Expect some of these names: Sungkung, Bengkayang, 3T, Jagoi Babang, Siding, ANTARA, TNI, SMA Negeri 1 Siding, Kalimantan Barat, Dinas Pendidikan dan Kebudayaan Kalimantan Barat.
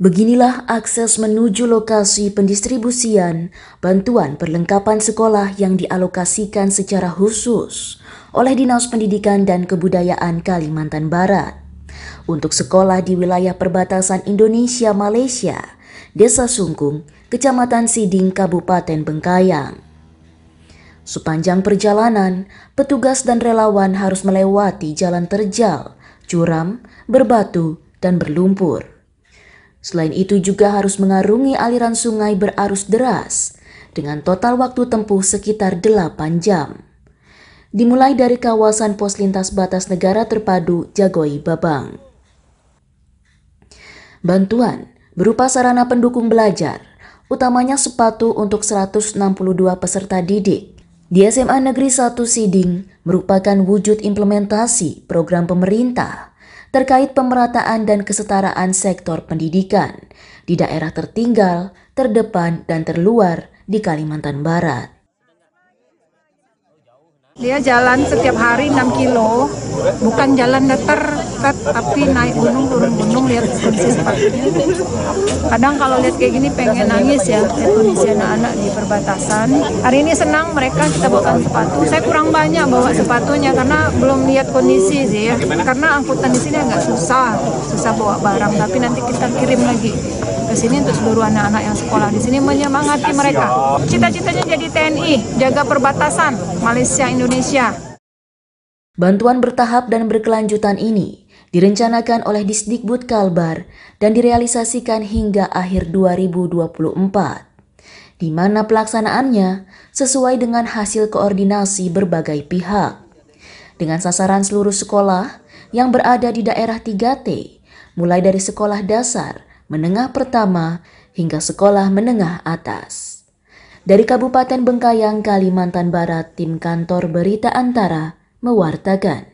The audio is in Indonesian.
Beginilah akses menuju lokasi pendistribusian bantuan perlengkapan sekolah yang dialokasikan secara khusus oleh Dinas Pendidikan dan Kebudayaan Kalimantan Barat untuk sekolah di wilayah perbatasan Indonesia-Malaysia, Desa Sungkung, Kecamatan Siding, Kabupaten Bengkayang. Sepanjang perjalanan, petugas dan relawan harus melewati jalan terjal, curam, berbatu, dan berlumpur. Selain itu juga harus mengarungi aliran sungai berarus deras dengan total waktu tempuh sekitar 8 jam. Dimulai dari kawasan pos lintas batas negara terpadu Jagoi Babang. Bantuan berupa sarana pendukung belajar, utamanya sepatu untuk 162 peserta didik. Di SMA Negeri 1 Siding merupakan wujud implementasi program pemerintah terkait pemerataan dan kesetaraan sektor pendidikan di daerah tertinggal, terdepan, dan terluar di Kalimantan Barat. Dia jalan setiap hari 6 kilo, bukan jalan datar, tapi naik gunung, turun gunung, lihat kondisi sepatunya. Kadang kalau lihat kayak gini pengen nangis ya, kondisi anak-anak di perbatasan. Hari ini senang mereka, kita bawakan sepatu. Saya kurang banyak bawa sepatunya karena belum lihat kondisi sih ya. Karena angkutan di sini agak susah bawa barang, tapi nanti kita kirim lagi ke sini untuk seluruh anak-anak yang sekolah di sini, menyemangati mereka. Cita-citanya jadi TNI, jaga perbatasan Malaysia Indonesia. Bantuan bertahap dan berkelanjutan ini direncanakan oleh Disdikbud Kalbar dan direalisasikan hingga akhir 2024, di mana pelaksanaannya sesuai dengan hasil koordinasi berbagai pihak, dengan sasaran seluruh sekolah yang berada di daerah 3T, mulai dari sekolah dasar, menengah pertama, hingga sekolah menengah atas. Dari Kabupaten Bengkayang, Kalimantan Barat, Tim Kantor Berita ANTARA mewartakan.